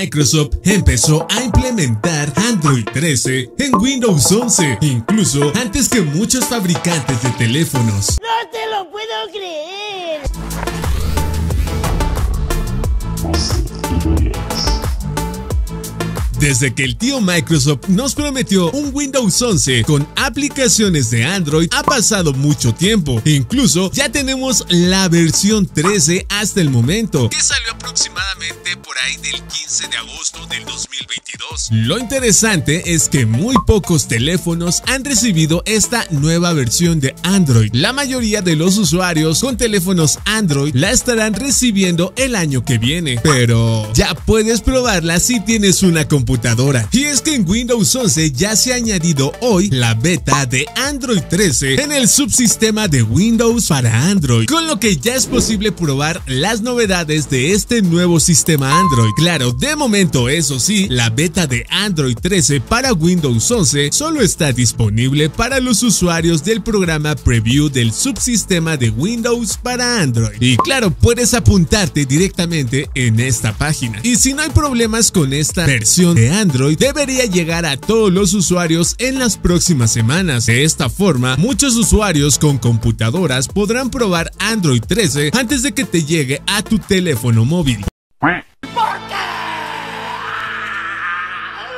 Microsoft empezó a implementar Android 13 en Windows 11, incluso antes que muchos fabricantes de teléfonos. ¡No te lo puedo creer! Desde que el tío Microsoft nos prometió un Windows 11 con aplicaciones de Android, ha pasado mucho tiempo. Incluso ya tenemos la versión 13 hasta el momento, que salió aproximadamente por ahí del 15 de agosto del 2022. Lo interesante es que muy pocos teléfonos han recibido esta nueva versión de Android. La mayoría de los usuarios con teléfonos Android la estarán recibiendo el año que viene, pero ya puedes probarla si tienes una computadora. Y es que en Windows 11 ya se ha añadido hoy la beta de Android 13 en el subsistema de Windows para Android, con lo que ya es posible probar las novedades de este nuevo sistema Android. Claro, de momento, eso sí, la beta de Android 13 para Windows 11 solo está disponible para los usuarios del programa Preview del subsistema de Windows para Android. Y claro, puedes apuntarte directamente en esta página. Y si no hay problemas con esta versión de Android, debería llegar a todos los usuarios en las próximas semanas. De esta forma, muchos usuarios con computadoras podrán probar Android 13 antes de que te llegue a tu teléfono móvil.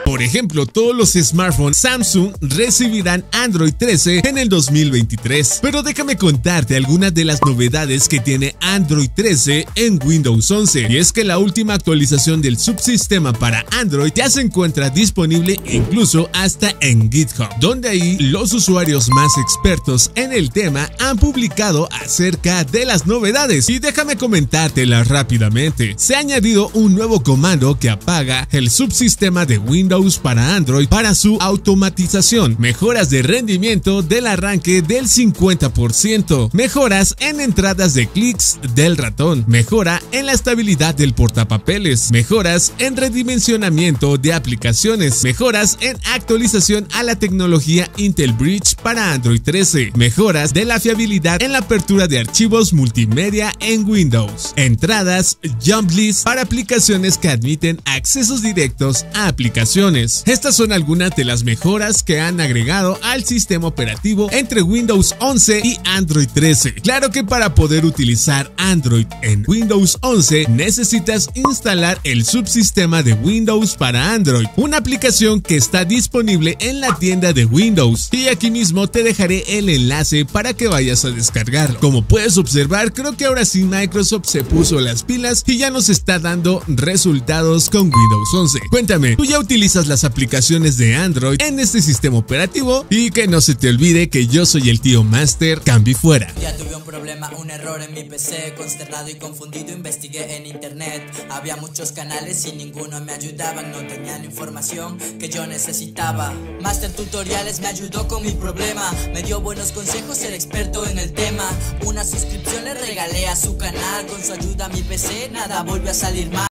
Por ejemplo, todos los smartphones Samsung recibirán Android 13 en el 2023. Pero déjame contarte algunas de las novedades que tiene Android 13 en Windows 11. Y es que la última actualización del subsistema para Android ya se encuentra disponible incluso hasta en GitHub, donde ahí los usuarios más expertos en el tema han publicado acerca de las novedades. Y déjame comentártelas rápidamente. Se ha añadido un nuevo comando que apaga el subsistema de Windows para Android para su automatización, mejoras de rendimiento del arranque del 50%, mejoras en entradas de clics del ratón, mejora en la estabilidad del portapapeles, mejoras en redimensionamiento de aplicaciones, mejoras en actualización a la tecnología Intel Bridge para Android 13, mejoras de la fiabilidad en la apertura de archivos multimedia en Windows, entradas Jump List para aplicaciones que admiten accesos directos a aplicaciones. Estas son algunas de las mejoras que han agregado al sistema operativo entre Windows 11 y Android 13. Claro que para poder utilizar Android en Windows 11 necesitas instalar el subsistema de Windows para Android, una aplicación que está disponible en la tienda de Windows, y aquí mismo te dejaré el enlace para que vayas a descargarlo. Como puedes observar, creo que ahora sí Microsoft se puso las pilas y ya nos está dando resultados con Windows 11. Cuéntame, ¿tú ya utilizas las aplicaciones de Android en este sistema operativo? Y que no se te olvide que yo soy el tío Master Cambi Fuera. Ya tuve un problema, un error en mi PC, consternado y confundido investigué en internet. Había muchos canales y ninguno me ayudaban, no tenían información que yo necesitaba. Master Tutoriales me ayudó con mi problema, me dio buenos consejos, era experto en el tema. Una suscripción le regalé a su canal, con su ayuda a mi PC nada volvió a salir mal.